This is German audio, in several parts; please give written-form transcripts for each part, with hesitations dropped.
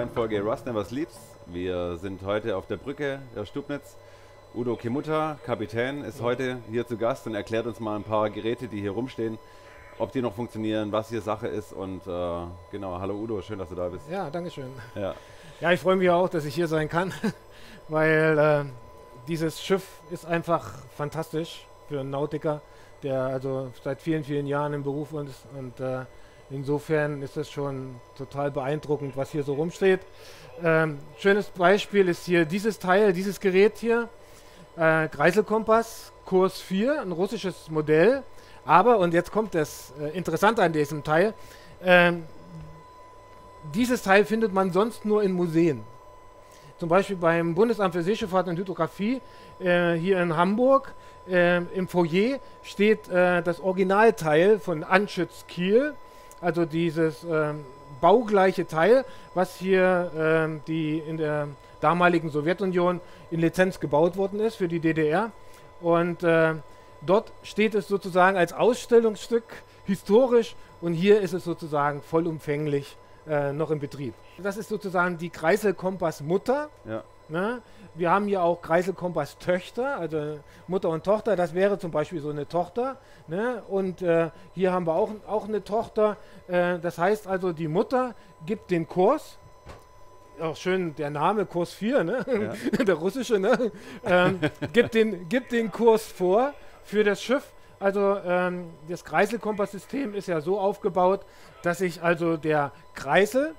neuen Folge Rust Never Sleeps. Wir sind heute auf der Brücke der Stubnitz. Udo Cimutta, Kapitän, ist heute hier zu Gast und erklärt uns mal ein paar Geräte, die hier rumstehen, ob die noch funktionieren, was hier Sache ist und genau. Hallo Udo, schön, dass du da bist. Ja, danke schön. Ja, ich freue mich auch, dass ich hier sein kann, weil dieses Schiff ist einfach fantastisch für einen Nautiker, der also seit vielen, vielen Jahren im Beruf ist und insofern ist das schon total beeindruckend, was hier so rumsteht. Schönes Beispiel ist hier dieses Teil, dieses Gerät hier, Kreiselkompass, Kurs 4, ein russisches Modell. Aber, und jetzt kommt das Interessante an diesem Teil, dieses Teil findet man sonst nur in Museen. Zum Beispiel beim Bundesamt für Seeschifffahrt und Hydrographie hier in Hamburg, im Foyer steht das Originalteil von Anschütz Kiel. Also dieses baugleiche Teil, was hier in der damaligen Sowjetunion in Lizenz gebaut worden ist für die DDR. Und dort steht es sozusagen als Ausstellungsstück historisch und hier ist es sozusagen vollumfänglich noch im Betrieb. Das ist sozusagen die Kreiselkompass-Mutter. Ja. Ne? Wir haben hier auch Kreiselkompass-Töchter, also Mutter und Tochter, das wäre zum Beispiel so eine Tochter. Ne? Und hier haben wir auch eine Tochter. Das heißt also, die Mutter gibt den Kurs, auch schön der Name Kurs 4, ne? Ja. Der russische, ne? gibt den Kurs vor für das Schiff. Also das Kreiselkompass-System ist ja so aufgebaut, dass sich also der Kreisel,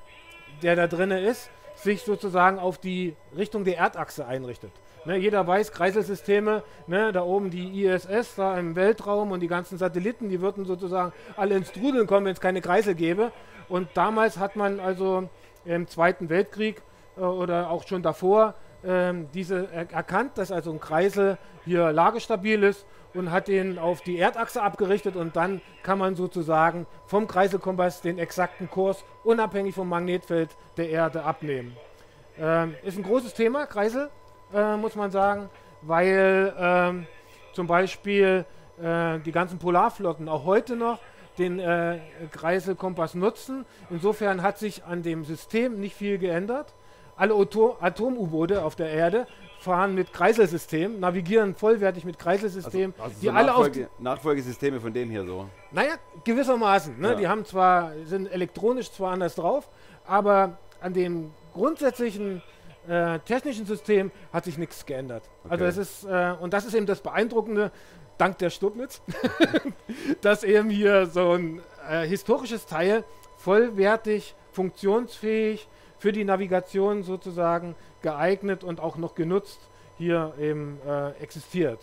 der da drin ist, sich sozusagen auf die Richtung der Erdachse einrichtet. Ne, jeder weiß, Kreiselsysteme, ne, da oben die ISS, da im Weltraum und die ganzen Satelliten, die würden sozusagen alle ins Trudeln kommen, wenn es keine Kreisel gäbe. Und damals hat man also im Zweiten Weltkrieg oder auch schon davor erkannt, dass also ein Kreisel hier lagestabil ist und hat den auf die Erdachse abgerichtet und dann kann man sozusagen vom Kreiselkompass den exakten Kurs unabhängig vom Magnetfeld der Erde abnehmen. Ist ein großes Thema, Kreisel, muss man sagen, weil zum Beispiel die ganzen Polarflotten auch heute noch den Kreiselkompass nutzen. Insofern hat sich an dem System nicht viel geändert. Alle Atom-U-Boote auf der Erde fahren mit Kreiselsystemen, navigieren vollwertig mit Kreiselsystemen. Also die so alle Nachfolgesysteme von denen hier so? Naja, gewissermaßen. Ne? Ja. Die haben sind elektronisch zwar anders drauf, aber an dem grundsätzlichen technischen System hat sich nichts geändert. Okay. Also und das ist eben das Beeindruckende, dank der Stubnitz, dass eben hier so ein historisches Teil vollwertig, funktionsfähig, für die Navigation sozusagen geeignet und auch noch genutzt hier eben existiert.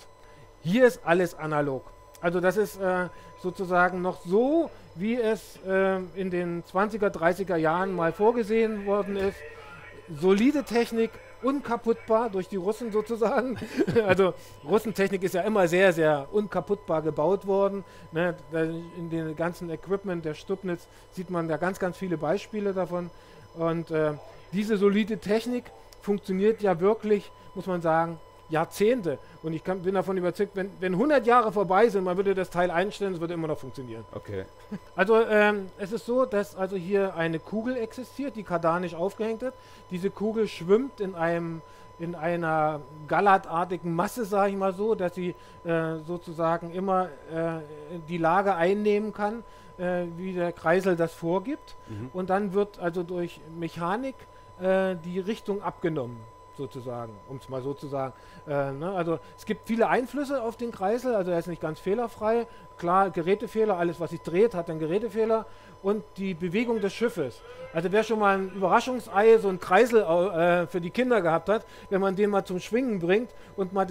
Hier ist alles analog. Also das ist sozusagen noch so, wie es in den 20er, 30er Jahren mal vorgesehen worden ist. Solide Technik, unkaputtbar durch die Russen sozusagen. Also Russentechnik ist ja immer sehr, sehr unkaputtbar gebaut worden. Ne? In den ganzen Equipment der Stubnitz sieht man da ganz, ganz viele Beispiele davon. Und diese solide Technik funktioniert ja wirklich, muss man sagen, Jahrzehnte. Und ich bin davon überzeugt, wenn 100 Jahre vorbei sind, man würde das Teil einstellen, es würde immer noch funktionieren. Okay. Also es ist so, dass also hier eine Kugel existiert, die kardanisch aufgehängt ist. Diese Kugel schwimmt in einer gallertartigen Masse, sage ich mal so, dass sie sozusagen immer die Lage einnehmen kann, wie der Kreisel das vorgibt. Mhm. Und dann wird also durch Mechanik die Richtung abgenommen, sozusagen, um es mal so zu sagen. Ne? Also es gibt viele Einflüsse auf den Kreisel, also er ist nicht ganz fehlerfrei. Klar, Gerätefehler, alles was sich dreht, hat einen Gerätefehler. Und die Bewegung des Schiffes. Also wer schon mal ein Überraschungsei, so ein Kreisel für die Kinder gehabt hat, wenn man den mal zum Schwingen bringt und mal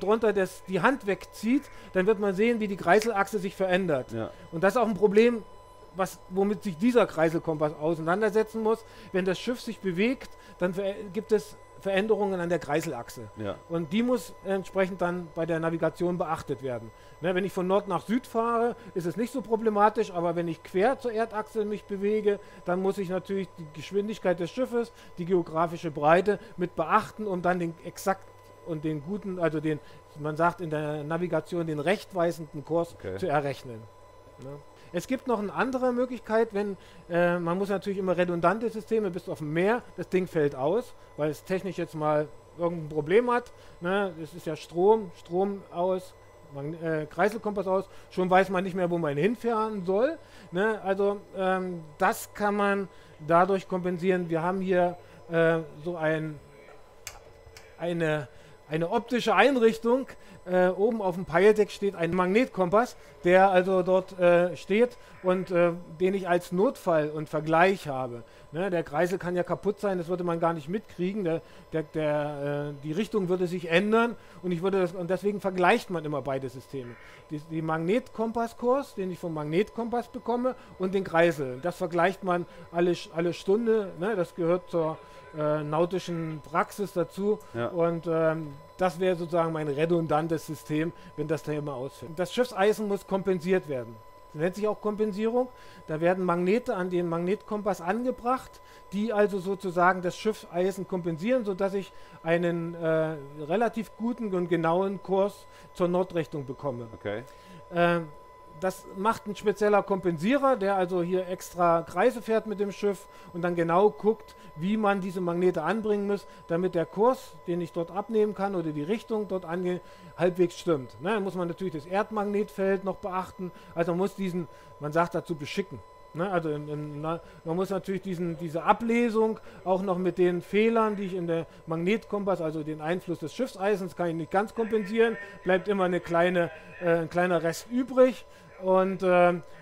drunter die Hand wegzieht, dann wird man sehen, wie die Kreiselachse sich verändert. Ja. Und das ist auch ein Problem, womit sich dieser Kreiselkompass auseinandersetzen muss. Wenn das Schiff sich bewegt, dann gibt es Veränderungen an der Kreiselachse. Ja. Und die muss entsprechend dann bei der Navigation beachtet werden. Ne, wenn ich von Nord nach Süd fahre, ist es nicht so problematisch, aber wenn ich quer zur Erdachse mich bewege, dann muss ich natürlich die Geschwindigkeit des Schiffes, die geografische Breite mit beachten, um dann den exakt und den guten, also den, man sagt in der Navigation, den rechtweisenden Kurs zu errechnen. Ne. Es gibt noch eine andere Möglichkeit, wenn man muss natürlich immer redundante Systeme, bis auf dem Meer, das Ding fällt aus, weil es technisch jetzt mal irgendein Problem hat. Ne? Das ist ja Strom aus, Kreiselkompass aus, schon weiß man nicht mehr, wo man hinfahren soll. Ne? Also das kann man dadurch kompensieren. Wir haben hier so eine optische Einrichtung. Oben auf dem Peildeck steht ein Magnetkompass, der also dort steht und den ich als Notfall und Vergleich habe. Ne? Der Kreisel kann ja kaputt sein, das würde man gar nicht mitkriegen. Die Richtung würde sich ändern und deswegen vergleicht man immer beide Systeme. Die Magnetkompasskurs, den ich vom Magnetkompass bekomme, und den Kreisel. Das vergleicht man alle Stunde. Ne? Das gehört zur nautischen Praxis dazu, ja. Und das wäre sozusagen mein redundantes System, wenn das da immer ausfällt. Das Schiffseisen muss kompensiert werden. Das nennt sich auch Kompensierung. Da werden Magnete an den Magnetkompass angebracht, die also sozusagen das Schiffseisen kompensieren, sodass ich einen relativ guten und genauen Kurs zur Nordrichtung bekomme. Okay. Das macht ein spezieller Kompensierer, der also hier extra Kreise fährt mit dem Schiff und dann genau guckt, wie man diese Magnete anbringen muss, damit der Kurs, den ich dort abnehmen kann, oder die Richtung dort halbwegs stimmt. Ne, dann muss man natürlich das Erdmagnetfeld noch beachten. Also man muss diesen, man sagt dazu beschicken. Ne, also man muss natürlich diese Ablesung auch noch mit den Fehlern, die ich in der Magnetkompass, also den Einfluss des Schiffseisens, kann ich nicht ganz kompensieren. Bleibt immer ein kleiner Rest übrig. Und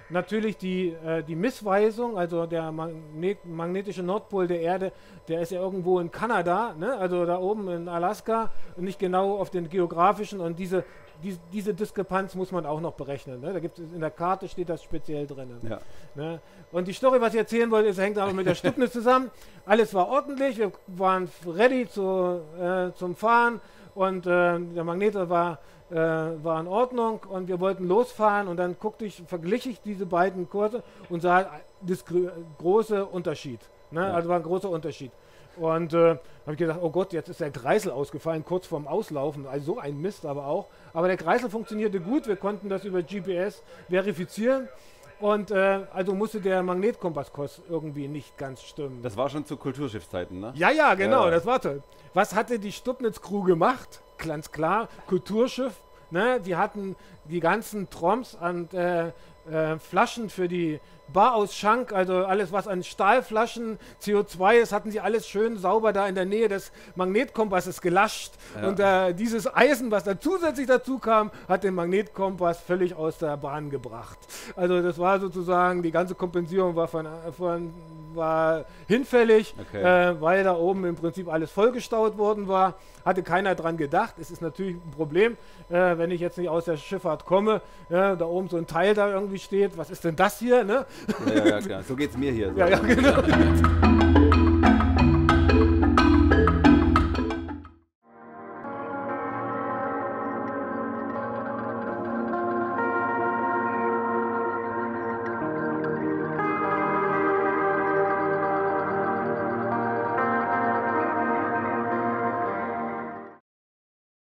natürlich die Missweisung, also der magnetische Nordpol der Erde, der ist ja irgendwo in Kanada, ne? Also da oben in Alaska, und nicht genau auf den geografischen, und diese Diskrepanz muss man auch noch berechnen. Ne? Da gibt es in der Karte, steht das speziell drin. Ja. Ne? Und die Story, was ich erzählen wollte, ist, hängt auch mit der Stubnitz zusammen. Alles war ordentlich, wir waren ready zum Fahren, und der Magneter war in Ordnung, und wir wollten losfahren, und dann verglich ich diese beiden Kurse und sah das große Unterschied. Ne? Ja. Also war ein großer Unterschied. Und habe ich gedacht, oh Gott, jetzt ist der Kreisel ausgefallen, kurz vorm Auslaufen. Also so ein Mist aber auch. Aber der Kreisel funktionierte gut, wir konnten das über GPS verifizieren. Und also musste der Magnetkompasskurs irgendwie nicht ganz stimmen. Das war schon zu Kulturschiffszeiten, ne? Ja, ja, genau, das war toll. Was hatte die Stubnitz-Crew gemacht? Ganz klar, Kulturschiff, ne? Die hatten die ganzen Troms und Flaschen für die Bar aus Schank, also alles, was an Stahlflaschen, CO2 ist, hatten sie alles schön sauber da in der Nähe des Magnetkompasses gelascht. Ja. Und dieses Eisen, was da zusätzlich dazu kam, hat den Magnetkompass völlig aus der Bahn gebracht. Also das war sozusagen, die ganze Kompensierung war hinfällig, okay. Weil da oben im Prinzip alles vollgestaut worden war. Hatte keiner dran gedacht. Es ist natürlich ein Problem, wenn ich jetzt nicht aus der Schifffahrt komme, da oben so ein Teil da irgendwie steht, was ist denn das hier? Ne? Ja, ja, klar. So geht's mir hier. So. Ja, ja, genau.